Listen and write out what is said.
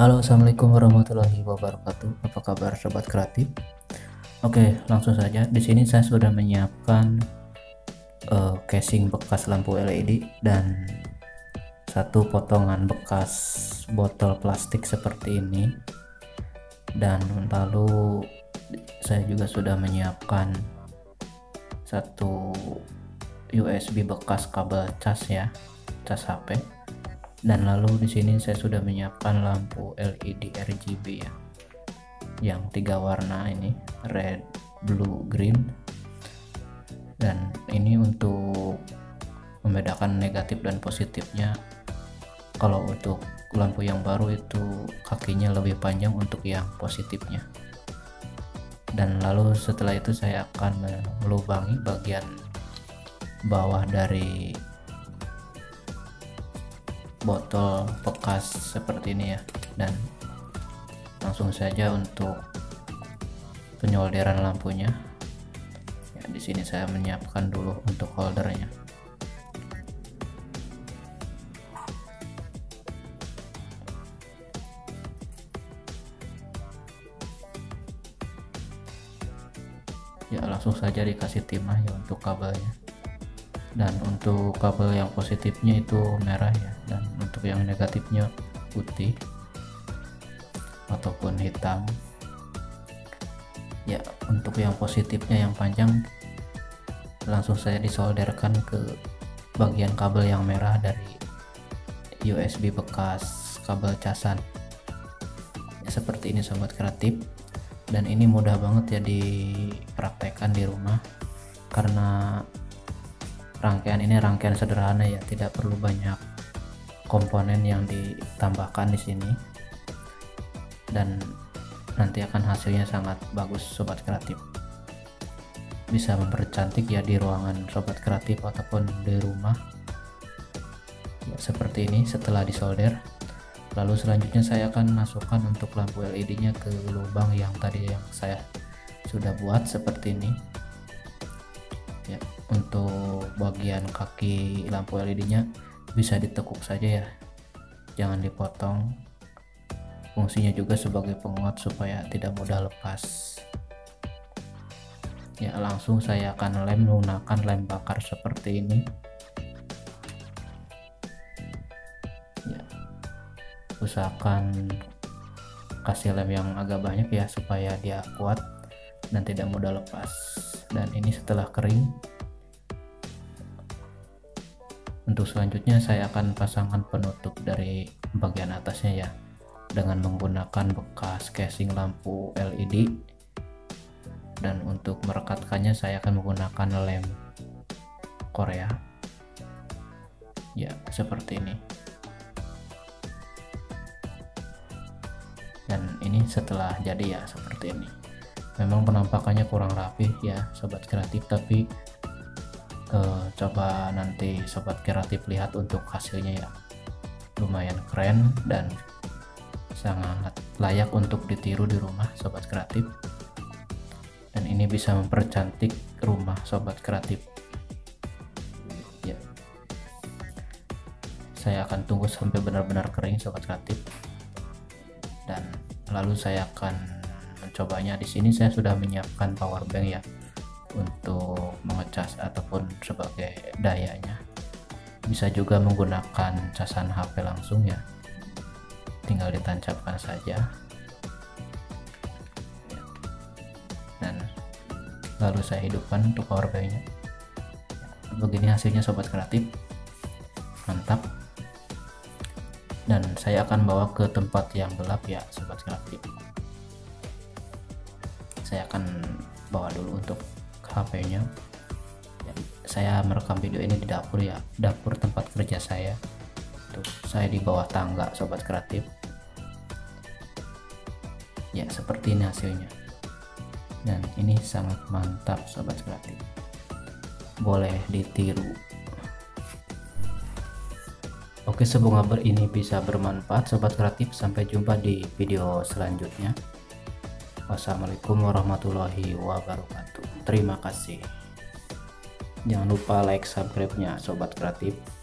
Halo, assalamualaikum warahmatullahi wabarakatuh. Apa kabar sobat kreatif? Oke, langsung saja. Di sini saya sudah menyiapkan casing bekas lampu LED dan satu potongan bekas botol plastik seperti ini. Dan lalu saya juga sudah menyiapkan satu USB bekas kabel cas ya, cas HP. Dan lalu di sini saya sudah menyiapkan lampu LED RGB ya, yang 3 warna ini, red, blue, green. Dan ini untuk membedakan negatif dan positifnya. Kalau untuk lampu yang baru itu kakinya lebih panjang untuk yang positifnya. Dan lalu setelah itu saya akan melubangi bagian bawah dari botol bekas seperti ini ya, dan langsung saja untuk penyolderan lampunya ya. Di sini saya menyiapkan dulu untuk holdernya. Ya, langsung saja dikasih timah ya untuk kabelnya. Dan untuk kabel yang positifnya itu merah ya, dan untuk yang negatifnya putih ataupun hitam ya. Untuk yang positifnya yang panjang langsung saya disolderkan ke bagian kabel yang merah dari USB bekas kabel casan ya, seperti ini sobat kreatif. Dan ini mudah banget ya dipraktekkan di rumah, karena rangkaian ini rangkaian sederhana ya, tidak perlu banyak komponen yang ditambahkan di sini, dan nanti akan hasilnya sangat bagus sobat kreatif. Bisa mempercantik ya di ruangan sobat kreatif ataupun di rumah ya, seperti ini setelah disolder. Lalu selanjutnya saya akan masukkan untuk lampu LED nya ke lubang yang tadi yang saya sudah buat seperti ini ya. Untuk bagian kaki lampu LED nya bisa ditekuk saja ya, jangan dipotong. Fungsinya juga sebagai penguat supaya tidak mudah lepas ya. Langsung saya akan lem menggunakan lem bakar seperti ini ya. Usahakan kasih lem yang agak banyak ya, supaya dia kuat dan tidak mudah lepas. Dan ini setelah kering, untuk selanjutnya saya akan pasangkan penutup dari bagian atasnya ya, dengan menggunakan bekas casing lampu LED. Dan untuk merekatkannya saya akan menggunakan lem Korea ya, seperti ini. Dan ini setelah jadi ya, seperti ini. Memang penampakannya kurang rapi ya sobat kreatif, tapi coba nanti sobat kreatif lihat untuk hasilnya ya, lumayan keren dan sangat layak untuk ditiru di rumah sobat kreatif. Dan ini bisa mempercantik rumah sobat kreatif ya. Saya akan tunggu sampai benar-benar kering sobat kreatif, dan lalu saya akan mencobanya. Di sini saya sudah menyiapkan power bank ya, untuk mengecas ataupun sebagai dayanya. Bisa juga menggunakan casan HP langsung ya, tinggal ditancapkan saja. Dan lalu saya hidupkan untuk powerbanknya. Begini hasilnya sobat kreatif, mantap. Dan saya akan bawa ke tempat yang gelap ya sobat kreatif. Saya akan bawa dulu untuk HP-nya. Saya merekam video ini di dapur ya, dapur tempat kerja saya. Tuh, saya di bawah tangga sobat kreatif ya, seperti ini hasilnya. Dan ini sangat mantap sobat kreatif, boleh ditiru. Oke, semoga kabar ini bisa bermanfaat sobat kreatif. Sampai jumpa di video selanjutnya. Wassalamualaikum warahmatullahi wabarakatuh. Terima kasih. Jangan lupa like subscribe-nya sobat kreatif.